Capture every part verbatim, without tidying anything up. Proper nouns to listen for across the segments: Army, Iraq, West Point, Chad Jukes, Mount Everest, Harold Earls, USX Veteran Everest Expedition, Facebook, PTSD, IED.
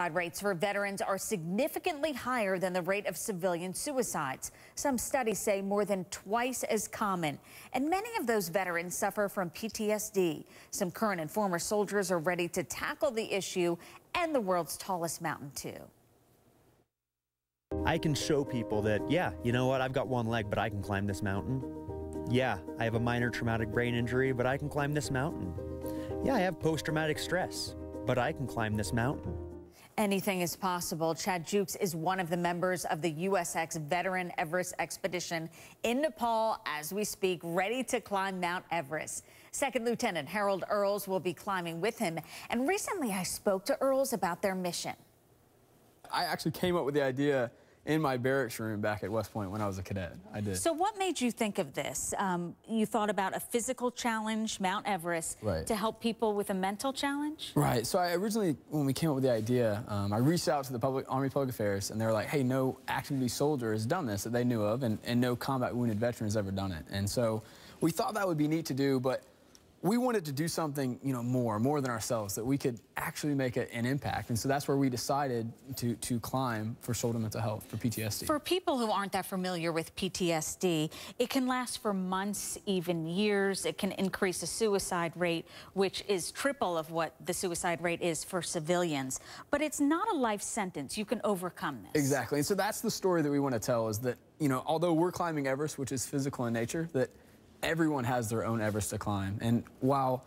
Suicide rates for veterans are significantly higher than the rate of civilian suicides. Some studies say more than twice as common, and many of those veterans suffer from P T S D. Some current and former soldiers are ready to tackle the issue, and the world's tallest mountain too. I can show people that, yeah, you know what, I've got one leg, but I can climb this mountain. Yeah, I have a minor traumatic brain injury, but I can climb this mountain. Yeah, I have post-traumatic stress, but I can climb this mountain. Anything is possible. Chad Jukes is one of the members of the U S X Veteran Everest Expedition in Nepal as we speak, ready to climb Mount Everest. Second Lieutenant Harold Earls will be climbing with him. And recently I spoke to Earls about their mission. I actually came up with the idea in my barracks room back at West Point when I was a cadet. I did. So what made you think of this? Um, you thought about a physical challenge, Mount Everest, right, to help people with a mental challenge? Right. So I originally, when we came up with the idea, um, I reached out to the public, Army Public Affairs, and they were like, hey, no active duty soldier has done this that they knew of, and, and no combat wounded veteran has ever done it. And so we thought that would be neat to do, but we wanted to do something, you know, more, more than ourselves, that we could actually make a, an impact. And so that's where we decided to, to climb for shoulder mental health, for P T S D. For people who aren't that familiar with P T S D, it can last for months, even years. It can increase the suicide rate, which is triple of what the suicide rate is for civilians. But it's not a life sentence. You can overcome this. Exactly. And so that's the story that we want to tell, is that, you know, although we're climbing Everest, which is physical in nature, that everyone has their own Everest to climb. And while,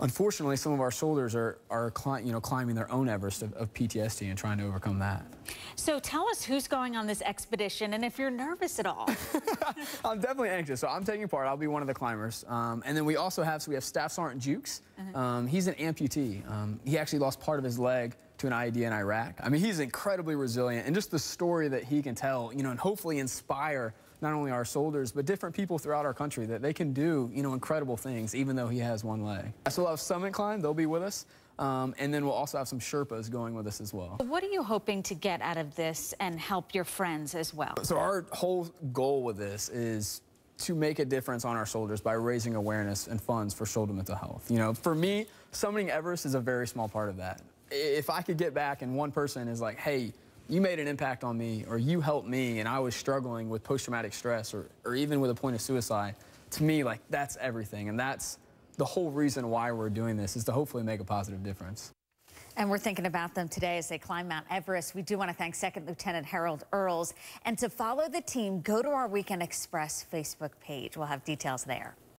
unfortunately, some of our soldiers are, are you know, climbing their own Everest of, of P T S D and trying to overcome that. So tell us who's going on this expedition and if you're nervous at all. I'm definitely anxious. So I'm taking part. I'll be one of the climbers. Um, and then we also have, so we have Staff Sergeant Jukes. Uh-huh. um, he's an amputee. Um, he actually lost part of his leg to an I E D in Iraq. I mean, he's incredibly resilient. And just the story that he can tell, you know, and hopefully inspire not only our soldiers, but different people throughout our country, that they can do, you know, incredible things, even though he has one leg. So we'll have Summit Climb, they'll be with us, um, and then we'll also have some Sherpas going with us as well. What are you hoping to get out of this and help your friends as well? So our whole goal with this is to make a difference on our soldiers by raising awareness and funds for shoulder mental health. You know, for me, summiting Everest is a very small part of that. If I could get back and one person is like, hey, you made an impact on me, or you helped me, and I was struggling with post-traumatic stress, or, or even with a point of suicide, to me, like, that's everything. And that's the whole reason why we're doing this, is to hopefully make a positive difference. And we're thinking about them today as they climb Mount Everest. We do want to thank Second Lieutenant Harold Earls. And to follow the team, go to our Weekend Express Facebook page. We'll have details there.